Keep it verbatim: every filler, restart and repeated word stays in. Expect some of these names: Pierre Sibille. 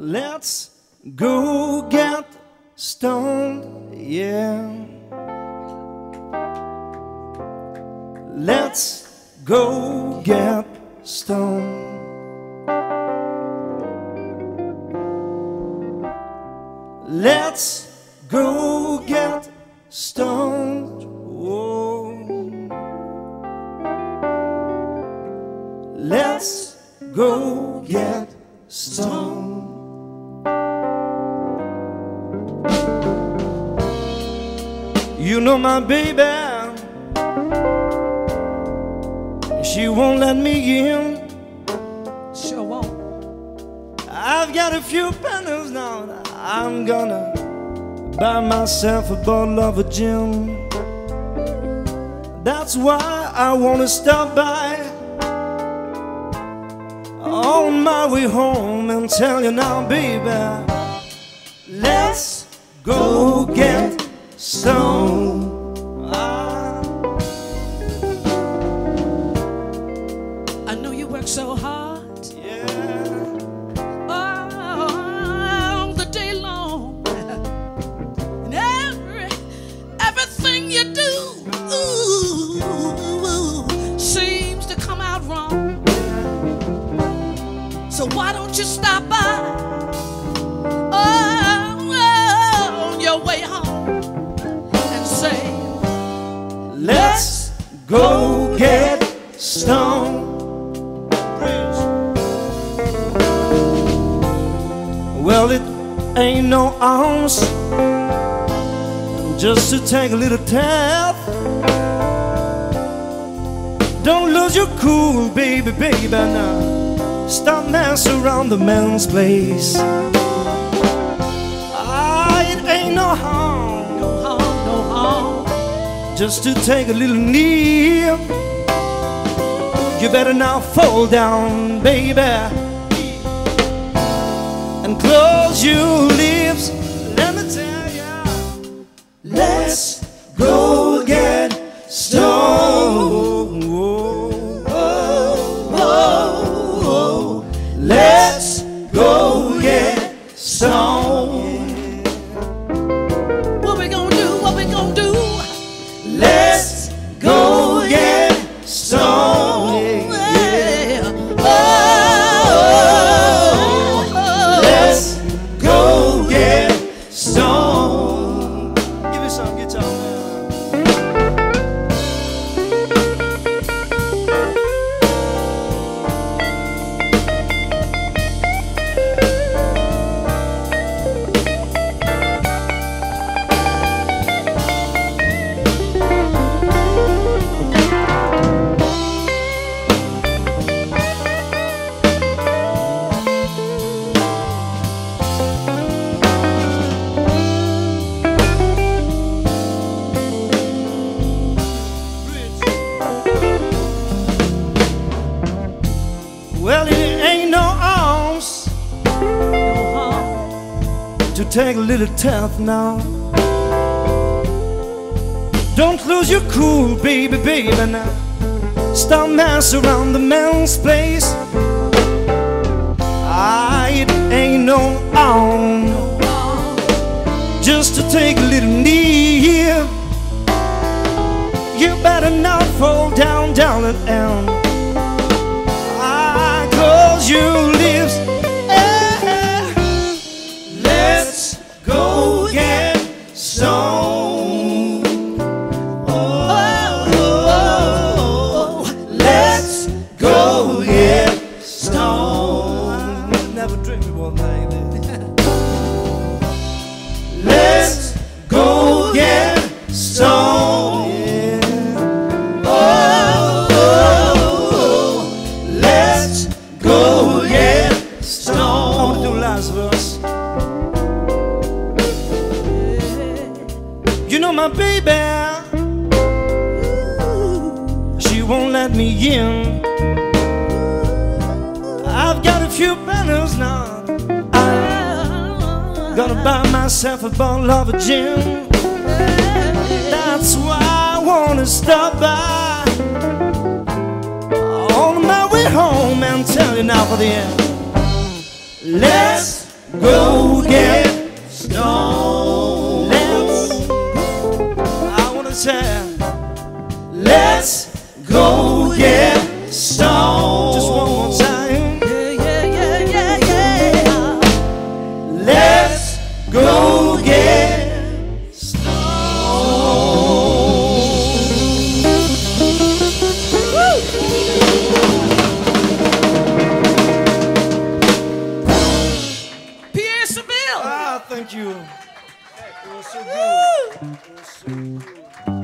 Let's go get stoned, yeah. Let's go get stoned. Let's go get stoned. Whoa. Let's go get stoned. You know my baby, she won't let me in. Sure won't. I've got a few pennies now, and I'm gonna buy myself a bottle of a gin. That's why I wanna stop by on my way home and tell you now, baby. Let's go get stoned. Ah. I know you work so hard, yeah, all the day long, and every everything you do, ooh, seems to come out wrong. So why don't you stop by? Let's go get stoned. Well, it ain't no ounce, just to take a little tap. Don't lose your cool, baby, baby, now. Stop dancing around the man's place. Ah, it ain't no harm, no harm, no harm, just to take a little knee. You better now fall down, baby, and close your lips. Let me tell ya, let's go get stoned. Oh, oh, oh, oh. Let's go get stoned. To take a little tap now. Don't lose your cool, baby, baby, now. Stop dancing around the man's place. Ah, it ain't no on, just to take a little knee. You better not fall down, down and down. I close your lips. You know my baby, she won't let me in. I've got a few pennies now, I'm gonna buy myself a bottle of a gin. That's why I wanna stop by on my way home and tell you now for the end. Let's go get stoned. Let's, I wanna say, let's go get stoned. Just one more time. Yeah, yeah, yeah, yeah, yeah. Let's go get stoned. Woo! Pierre Sibille. Ah, thank you. It was so good. It was so good.